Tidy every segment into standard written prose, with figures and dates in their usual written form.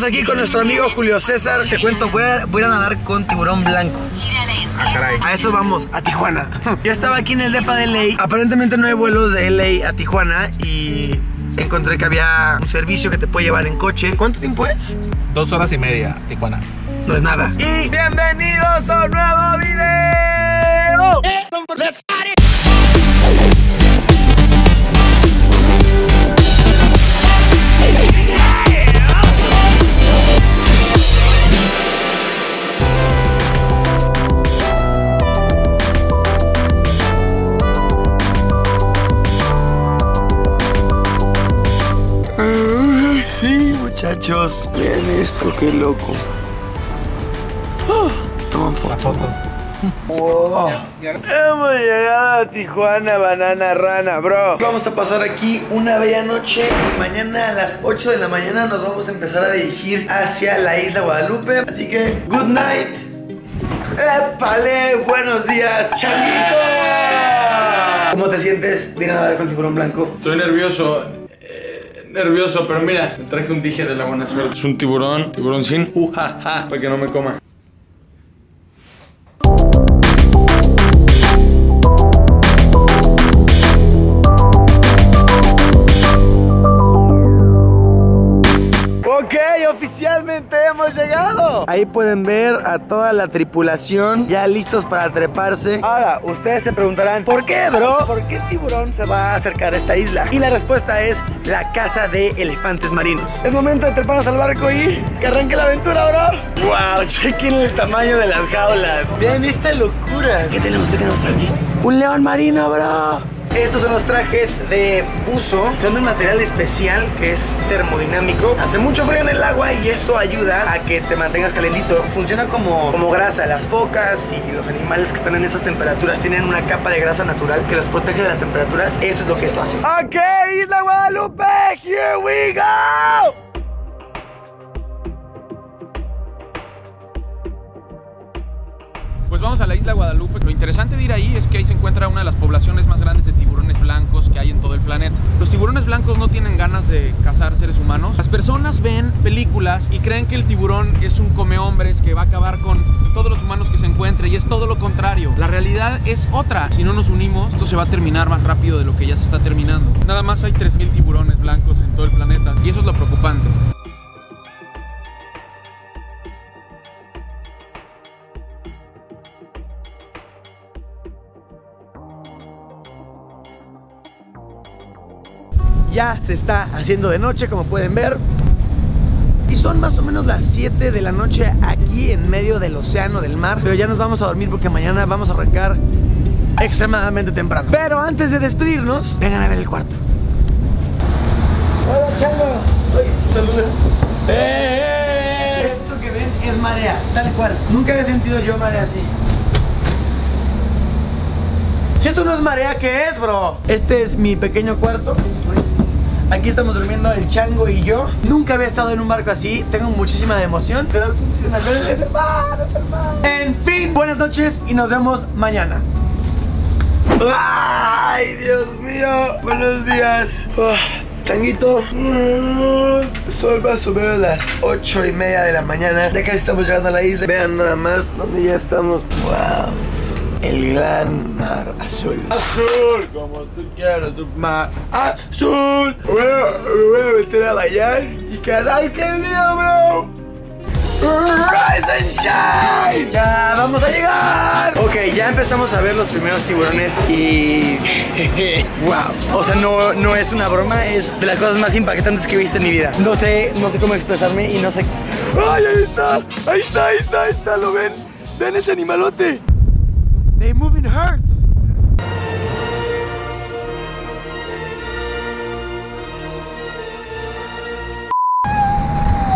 Estamos aquí con nuestro amigo Julio César. Te cuento, voy a nadar con tiburón blanco. Ah, caray. A eso vamos, a Tijuana. Yo estaba aquí en el depa de LA. Aparentemente no hay vuelos de LA a Tijuana y encontré que había un servicio que te puede llevar en coche. ¿Cuánto tiempo es? 2 horas y media, Tijuana. No es nada. Y bienvenidos a un nuevo video. Let's party. Muchachos, vean esto, qué loco. Toman foto. Wow. Hemos llegado a Tijuana, banana rana, bro. Vamos a pasar aquí una bella noche. Mañana a las 8 de la mañana nos vamos a empezar a dirigir hacia la Isla Guadalupe. Así que, good night. ¡Épale! ¡Buenos días, changuito! ¿Cómo te sientes de nadar con el tiburón blanco? Estoy nervioso. Nervioso, pero mira, me traje un dije de la buena suerte. Es un tiburón, sin ujaja, para que no me coma. Ok, oficialmente hemos llegado. Ahí pueden ver a toda la tripulación ya listos para treparse. Ahora, ustedes se preguntarán, ¿por qué, bro? ¿Por qué tiburón se va a acercar a esta isla? Y la respuesta es la caza de elefantes marinos. Es momento de treparnos al barco y que arranque la aventura, bro. Wow, chequen el tamaño de las jaulas. Vean esta locura. ¿Qué tenemos por aquí? Un león marino, bro. Estos son los trajes de buzo. Son de un material especial que es termodinámico. Hace mucho frío en el agua y esto ayuda a que te mantengas calentito. Funciona como grasa. Las focas y los animales que están en esas temperaturas tienen una capa de grasa natural que los protege de las temperaturas. Eso es lo que esto hace. Ok, Isla Guadalupe, here we go. Pues vamos a la Isla Guadalupe. Lo interesante de ir ahí es que ahí se encuentra una de las poblaciones más grandes de tiburones blancos que hay en todo el planeta. Los tiburones blancos no tienen ganas de cazar seres humanos. Las personas ven películas y creen que el tiburón es un comehombres que va a acabar con todos los humanos que se encuentre, y es todo lo contrario. La realidad es otra. Si no nos unimos, esto se va a terminar más rápido de lo que ya se está terminando. Nada más hay 3000 tiburones blancos en todo el planeta, y eso es lo preocupante. Ya se está haciendo de noche, como pueden ver. Y son más o menos las 7 de la noche aquí en medio del océano, del mar. Pero ya nos vamos a dormir porque mañana vamos a arrancar extremadamente temprano. Pero antes de despedirnos, vengan a ver el cuarto. Hola, Chango. Ay, saluda. Esto que ven es marea, tal cual. Nunca había sentido yo marea así. Si esto no es marea, ¿qué es, bro? Este es mi pequeño cuarto. Aquí estamos durmiendo el Chango y yo. Nunca había estado en un barco así. Tengo muchísima emoción. Pero funciona. Es el mar, es el mar. En fin, buenas noches y nos vemos mañana. ¡Ay, Dios mío! Buenos días. Changuito, sol va a subir a las 8 y media de la mañana. Ya casi estamos llegando a la isla. Vean nada más donde ya estamos. ¡Wow! El gran mar azul. Azul, como tú quieras, tu mar azul. Me voy a meter a bailar y caray, qué lío, bro. Rise and shine. Ya vamos a llegar. Ok, ya empezamos a ver los primeros tiburones y... wow. O sea, no es una broma, es de las cosas más impactantes que he visto en mi vida. No sé cómo expresarme y no sé... ¡Ay, ahí está! ¡Ahí está, ahí está, ahí está! ¿Lo ven? ¡Ven ese animalote! They move in herds.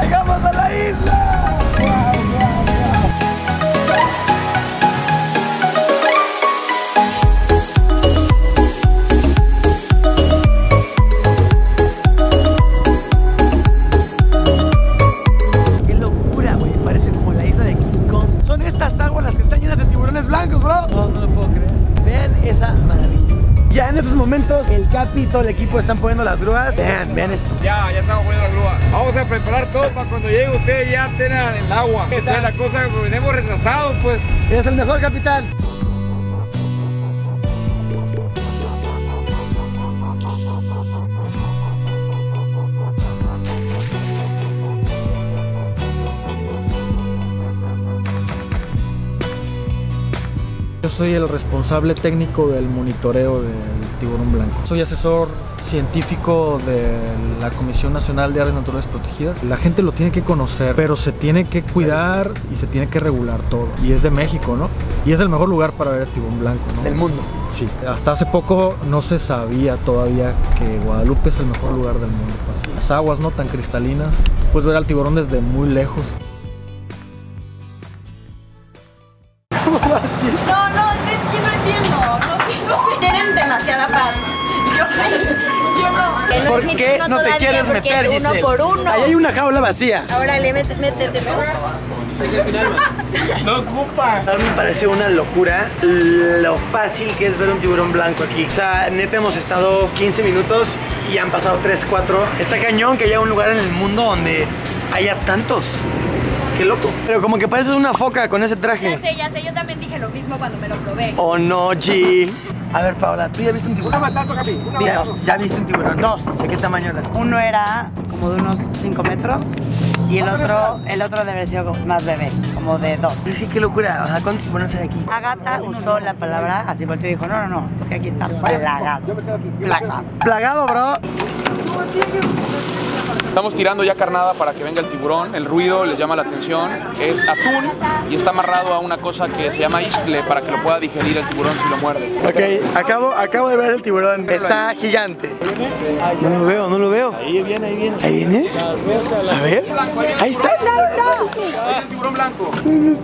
Llegamos a la isla. Qué locura, güey. Parece como la isla de King Kong. Son estas aguas las que están llenas de tiburones blancos, bro. No, no lo puedo creer. papi, todo el equipo están poniendo las grúas. Vean, vean esto. Ya estamos poniendo las grúas. Vamos a preparar todo para cuando llegue usted ya tenga el agua. Esta es la cosa que venimos retrasados, pues. Es el mejor, capitán. Yo soy el responsable técnico del monitoreo del tiburón blanco. Soy asesor científico de la Comisión Nacional de Áreas Naturales Protegidas. La gente lo tiene que conocer, pero se tiene que cuidar y se tiene que regular todo. Y es de México, ¿no? Y es el mejor lugar para ver el tiburón blanco, ¿no? Del mundo. Sí. Hasta hace poco no se sabía todavía que Guadalupe es el mejor lugar del mundo. Las aguas no tan cristalinas. Puedes ver al tiburón desde muy lejos. No, es que no entiendo. Los hijos tienen demasiada paz. Yo no. ¿Por qué no te quieres meter, Giselle? Uno por uno. Ahí hay una jaula vacía. Ahora le métete. No ocupa. A mí me parece una locura lo fácil que es ver un tiburón blanco aquí. O sea, neta hemos estado 15 minutos y han pasado 3, 4. Está cañón que haya un lugar en el mundo donde haya tantos. Qué loco. Pero como que pareces una foca con ese traje. Ya sé, yo también dije lo mismo cuando me lo probé. Oh no, G. A ver, Paola, ¿tú ya viste un tiburón? Mira, ya viste un tiburón. Dos. ¿De qué tamaño era? Uno era como de unos 5 metros y el otro debe haber sido más bebé, como de 2. Sí, qué locura. Ajá, ¿cuántos tiburones hay aquí? Agata usó la palabra así porque dijo, no, es que aquí está plagado. Plagado, bro. Estamos tirando ya carnada para que venga el tiburón, el ruido les llama la atención, es atún y está amarrado a una cosa que se llama isle para que lo pueda digerir el tiburón si lo muerde. Ok, acabo de ver el tiburón, está gigante. No lo veo. Ahí viene. A ver, ahí está. Ahí el tiburón blanco. Sí,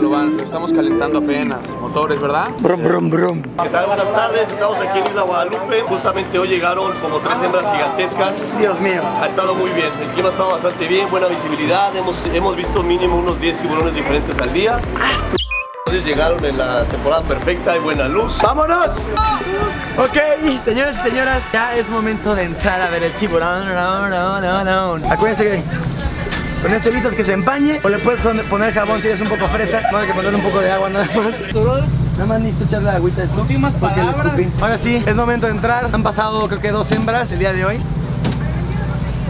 lo estamos calentando apenas, motores, ¿verdad? Brum. ¿Qué tal? Buenas tardes, estamos aquí en Isla Guadalupe, justamente hoy llegaron como 3 hembras gigantescas. Dios mío. Ha estado muy bien, el clima ha estado bastante bien, buena visibilidad, hemos visto mínimo unos 10 tiburones diferentes al día. Entonces llegaron en la temporada perfecta, hay buena luz. ¡Vámonos! Ok, señores y señoras, ya es momento de entrar a ver el tiburón. No. Acuérdense que con este evitas que se empañe o le puedes poner jabón si eres un poco fresa. Bueno, que poner un poco de agua nada más. Nada más necesito echar la agüita de esto. Últimas palabras. Ahora sí, es momento de entrar. Han pasado creo que 2 hembras el día de hoy.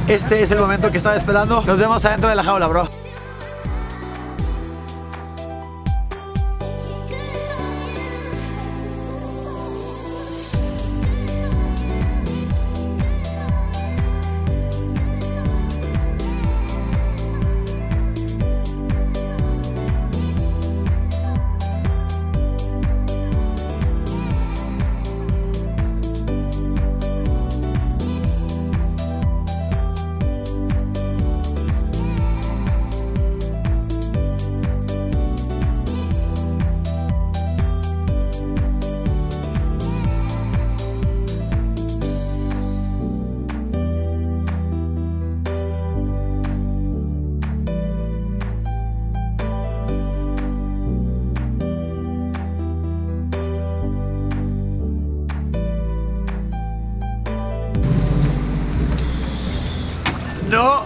Este es el momento que estaba esperando. Nos vemos adentro de la jaula, bro. No,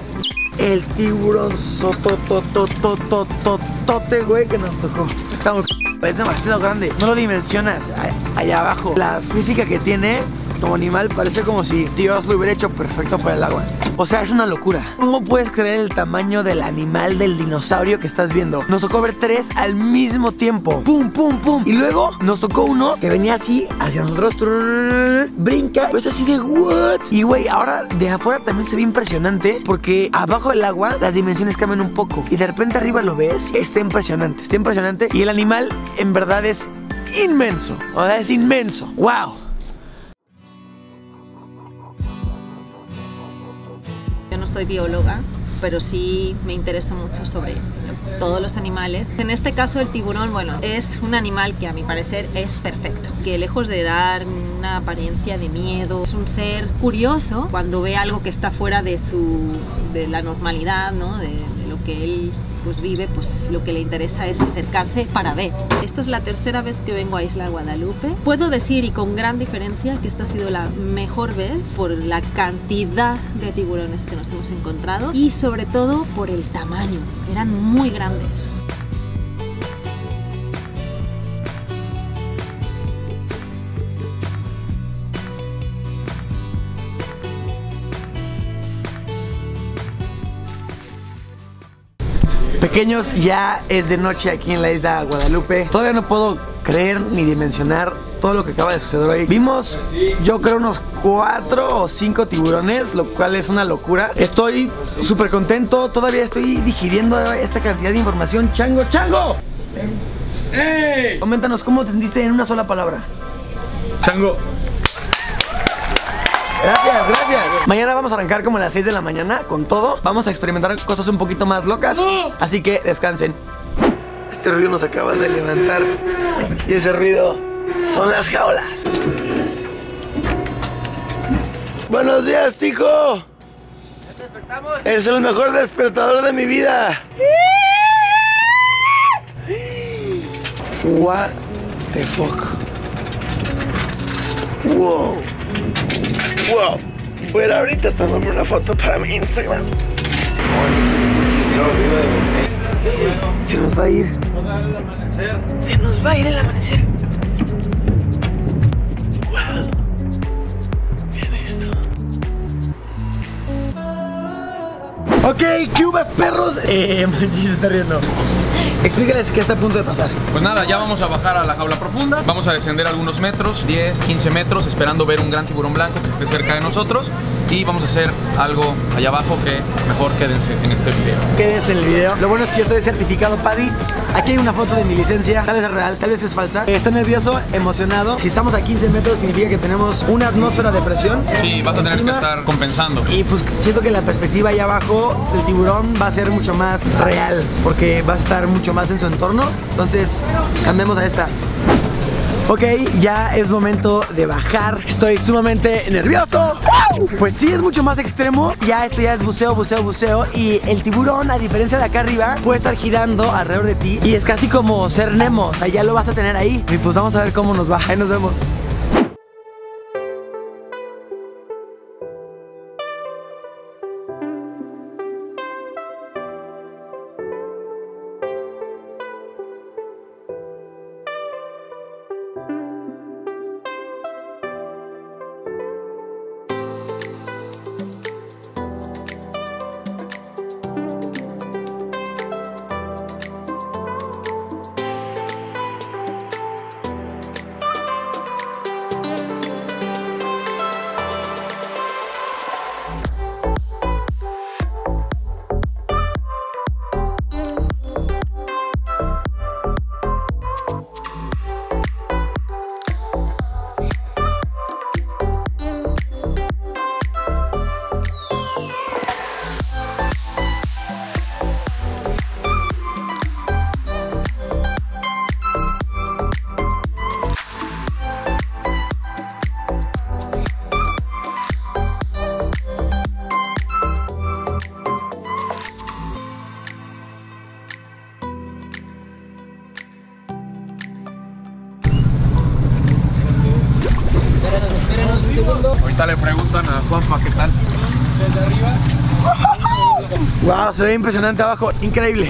el tiburón sototototote, güey, que nos tocó. Es demasiado grande, no lo dimensionas. Allá abajo, la física que tiene como animal parece como si Dios lo hubiera hecho perfecto para el agua. O sea, es una locura. ¿Cómo puedes creer el tamaño del animal, del dinosaurio que estás viendo? Nos tocó ver 3 al mismo tiempo. Pum, pum, pum. Y luego nos tocó uno que venía así hacia nosotros. Brinca. Es así de what. Y güey, ahora de afuera también se ve impresionante porque abajo del agua las dimensiones cambian un poco. Y de repente arriba lo ves. Está impresionante. Y el animal en verdad es inmenso. O sea, es inmenso. Wow. Soy bióloga, pero sí me interesa mucho sobre todos los animales. En este caso el tiburón, bueno, es un animal que a mi parecer es perfecto, que lejos de dar una apariencia de miedo, es un ser curioso cuando ve algo que está fuera de la normalidad, ¿no? De lo que él pues vive, pues lo que le interesa es acercarse para ver. Esta es la tercera vez que vengo a Isla Guadalupe. Puedo decir, y con gran diferencia, que esta ha sido la mejor vez por la cantidad de tiburones que nos hemos encontrado y sobre todo por el tamaño, eran muy grandes. Pequeños, ya es de noche aquí en la Isla Guadalupe. Todavía no puedo creer ni dimensionar todo lo que acaba de suceder hoy. Vimos, yo creo, unos 4 o 5 tiburones, lo cual es una locura. Estoy súper contento, todavía estoy digiriendo esta cantidad de información. ¡Chango, chango! ¡Ey! Coméntanos, ¿cómo te sentiste en una sola palabra? ¡Chango! Gracias, gracias. Mañana vamos a arrancar como a las 6 de la mañana con todo. Vamos a experimentar cosas un poquito más locas. Así que descansen. Este ruido nos acaba de levantar. Y ese ruido son las jaulas. Buenos días, Tico. ¿Despertamos? Es el mejor despertador de mi vida. What the fuck. Wow. Wow, voy a ahorita tomarme una foto para mi Instagram. Se nos va a ir. Se nos va a ir el amanecer. Wow. Vean esto. Ok, ¿qué hubas, perros? Manchi se está riendo. Explícales qué está a punto de pasar. Pues nada, ya vamos a bajar a la jaula profunda. Vamos a descender algunos metros, 10, 15 metros, esperando ver un gran tiburón blanco que esté cerca de nosotros. Y vamos a hacer algo allá abajo que mejor quédense en este video. Quédense en el video. Lo bueno es que yo estoy certificado PADI. Aquí hay una foto de mi licencia, tal vez es real, tal vez es falsa. Estoy nervioso, emocionado. Si estamos a 15 metros significa que tenemos una atmósfera de presión. Sí, vas a tener que estar compensando. Y pues siento que la perspectiva allá abajo del tiburón va a ser mucho más real, porque va a estar mucho más en su entorno. Entonces, cambiemos a esta. Ok, ya es momento de bajar. Estoy sumamente nervioso. Pues sí, es mucho más extremo. Ya esto ya es buceo, buceo, buceo. Y el tiburón, a diferencia de acá arriba, puede estar girando alrededor de ti. Y es casi como ser Nemo, o sea, ya lo vas a tener ahí. Y pues vamos a ver cómo nos va. Ahí nos vemos. Ahorita le preguntan a Juanpa qué tal. Desde arriba. Wow, se ve impresionante abajo, increíble.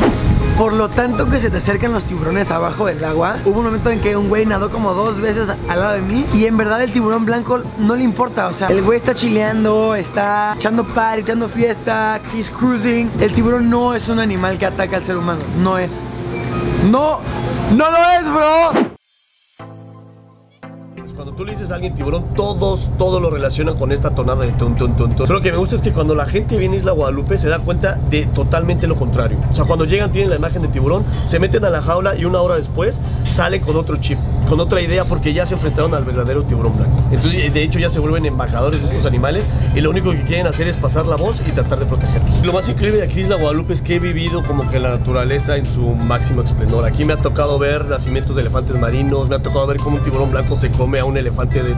Por lo tanto que se te acercan los tiburones abajo del agua. Hubo un momento en que un güey nadó como 2 veces al lado de mí. Y en verdad el tiburón blanco no le importa. O sea, el güey está chileando, está echando party, echando fiesta, he's cruising. El tiburón no es un animal que ataca al ser humano. No es. No, no lo es, bro. Cuando tú le dices a alguien tiburón, todos lo relacionan con esta tonada de ton, ton, ton, ton. Pero lo que me gusta es que cuando la gente viene a Isla Guadalupe se da cuenta de totalmente lo contrario. O sea, cuando llegan tienen la imagen de tiburón, se meten a la jaula y una hora después salen con otro chip, con otra idea, porque ya se enfrentaron al verdadero tiburón blanco. Entonces, de hecho, ya se vuelven embajadores de estos animales y lo único que quieren hacer es pasar la voz y tratar de protegerlos. Lo más increíble de aquí Isla Guadalupe es que he vivido como que la naturaleza en su máximo esplendor. Aquí me ha tocado ver nacimientos de elefantes marinos, me ha tocado ver cómo un tiburón blanco se come a un elefante de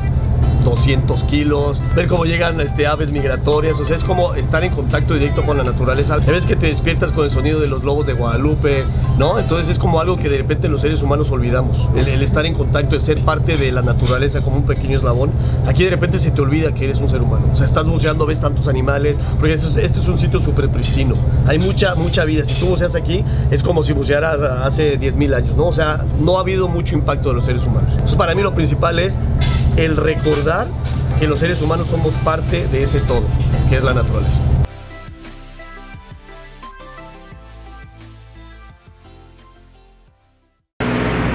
200 kilos, ver cómo llegan aves migratorias. O sea, es como estar en contacto directo con la naturaleza. Ya ves que te despiertas con el sonido de los lobos de Guadalupe, ¿no? Entonces es como algo que de repente los seres humanos olvidamos, el estar en contacto, el ser parte de la naturaleza como un pequeño eslabón. Aquí de repente se te olvida que eres un ser humano. O sea, estás buceando, ves tantos animales, porque este es un sitio súper pristino. Hay mucha vida. Si tú buceas aquí, es como si bucearas hace 10.000 años, ¿no? O sea, no ha habido mucho impacto de los seres humanos. Entonces, para mí lo principal es el recordar que los seres humanos somos parte de ese todo, que es la naturaleza.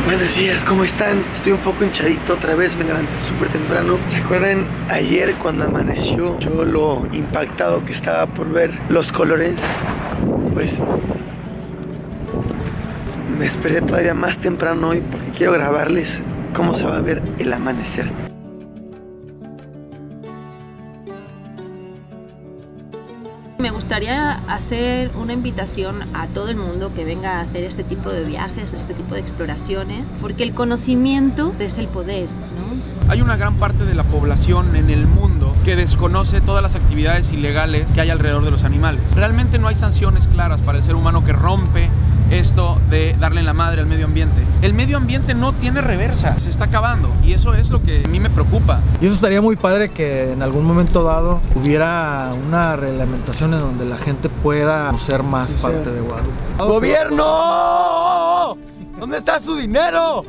Buenos días, ¿cómo están? Estoy un poco hinchadito otra vez, me levanté súper temprano. ¿Se acuerdan ayer cuando amaneció? Yo lo impactado que estaba por ver los colores, pues me desperté todavía más temprano hoy porque quiero grabarles cómo se va a ver el amanecer. Me gustaría hacer una invitación a todo el mundo que venga a hacer este tipo de viajes, este tipo de exploraciones, porque el conocimiento es el poder, ¿no? Hay una gran parte de la población en el mundo que desconoce todas las actividades ilegales que hay alrededor de los animales. Realmente no hay sanciones claras para el ser humano que rompe esto de darle la madre al medio ambiente. El medio ambiente no tiene reversa, se está acabando, y eso es lo que a mí me preocupa. Y eso estaría muy padre que en algún momento dado hubiera una reglamentación en donde la gente pueda ser más parte de Guadalupe. ¡Gobierno! ¿Dónde está su dinero?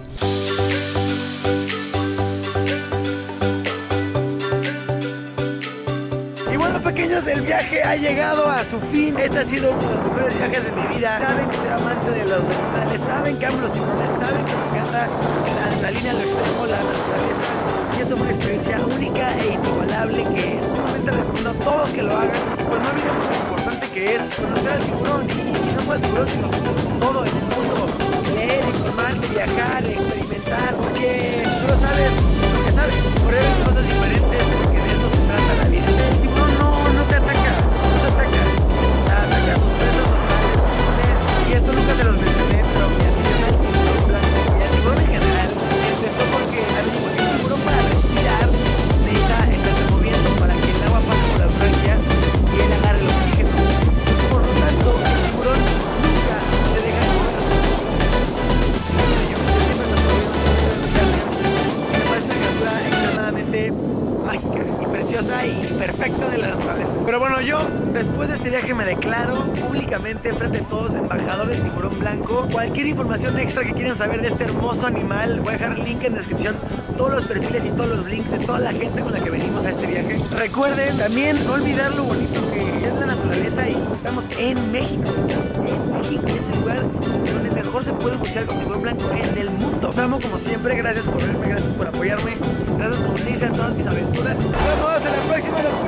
Pequeños, el viaje ha llegado a su fin. Este ha sido uno de los mejores viajes de mi vida. Saben que soy amante de los animales, saben que amo los tiburones, saben que me encanta la adrenalina, lo extremo, la naturaleza. Y esto fue una experiencia única e inigualable que solamente recomiendo a todos que lo hagan. Y pues no olvidemos lo importante que es conocer al tiburón, y no fue al tiburón, sino todo en el mundo. Leer, informarse, viajar, experimentar, porque tú lo sabes, lo que sabes, por eso hay cosas diferentes, porque de eso se trata la vida. El tiburón no te ataca, no te ataca, te ataca. Y esto nunca se los mencioné, pero mi atención y el tiburón en general empezó porque el tiburón para respirar necesita estarse moviendo para que el agua pase por las branquias y él agarre el oxígeno. Por lo tanto, el tiburón nunca se deja de morir. Yo siempre me estoy viendo, me parece una criatura extremadamente mágica y preciosa y perfecta de la naturaleza. Pero bueno, yo después de este viaje me declaro públicamente frente a todos embajadores de tiburón blanco. Cualquier información extra que quieran saber de este hermoso animal, voy a dejar link en descripción, todos los perfiles y todos los links de toda la gente con la que venimos a este viaje. Recuerden también no olvidar lo bonito que es la naturaleza, y estamos en México. En México es el lugar donde mejor se puede bucear con tiburón blanco en el mundo. Os amo como siempre, gracias por verme, gracias por apoyarme, gracias por unirse a todas mis aventuras. Nos vemos en la próxima.